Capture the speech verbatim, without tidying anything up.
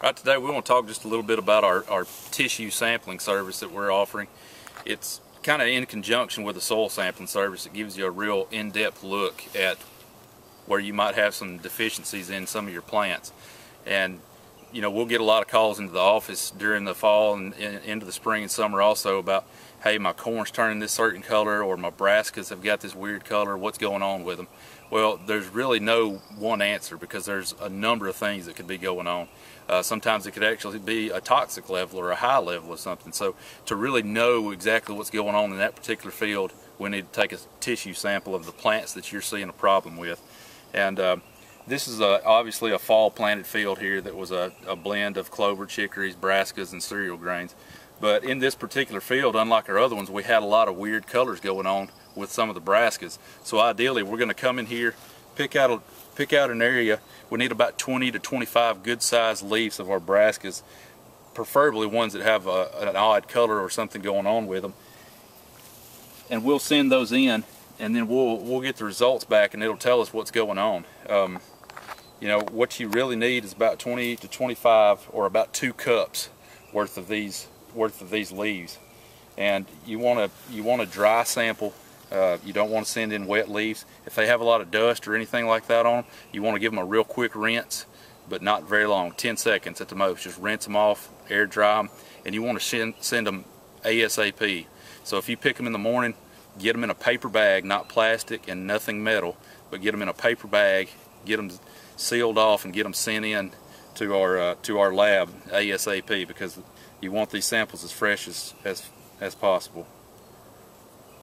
Right, today we want to talk just a little bit about our, our tissue sampling service that we're offering. It's kind of in conjunction with the soil sampling service. It gives you a real in-depth look at where you might have some deficiencies in some of your plants. And you know, we'll get a lot of calls into the office during the fall and into the spring and summer also about, hey, my corn's turning this certain color, or my brassicas have got this weird color, what's going on with them? Well, there's really no one answer because there's a number of things that could be going on. Uh, sometimes it could actually be a toxic level or a high level or something. So to really know exactly what's going on in that particular field, we need to take a tissue sample of the plants that you're seeing a problem with. And uh, this is a, obviously a fall planted field here that was a, a blend of clover, chicories, brassicas, and cereal grains. But in this particular field, unlike our other ones, we had a lot of weird colors going on with some of the brassicas. So ideally, we're going to come in here, pick out a, pick out an area. We need about twenty to twenty-five good-sized leaves of our brassicas, preferably ones that have a, an odd color or something going on with them. And we'll send those in, and then we'll we'll get the results back, and it'll tell us what's going on. Um, you know, what you really need is about twenty to twenty-five, or about two cups worth of these. worth of these leaves, and you want to you want to dry sample. Uh, you don't want to send in wet leaves. If they have a lot of dust or anything like that on them, you want to give them a real quick rinse, but not very long, ten seconds at the most. Just rinse them off, air dry them, and you want to send, send them ASAP. So if you pick them in the morning, get them in a paper bag, not plastic and nothing metal, but get them in a paper bag, get them sealed off, and get them sent in to our uh, to our lab ASAP, because you want these samples as fresh as, as, as possible.